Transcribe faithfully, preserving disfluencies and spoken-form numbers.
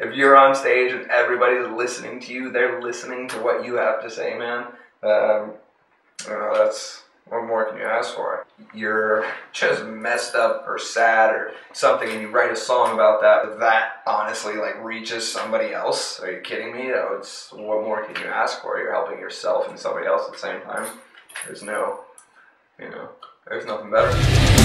If you're on stage and everybody's listening to you, they're listening to what you have to say, man. Um, you know, that's, what more can you ask for? You're just messed up or sad or something, and you write a song about that. That honestly, like, reaches somebody else. Are you kidding me? That would, what more can you ask for? You're helping yourself and somebody else at the same time. There's no, you know, there's nothing better.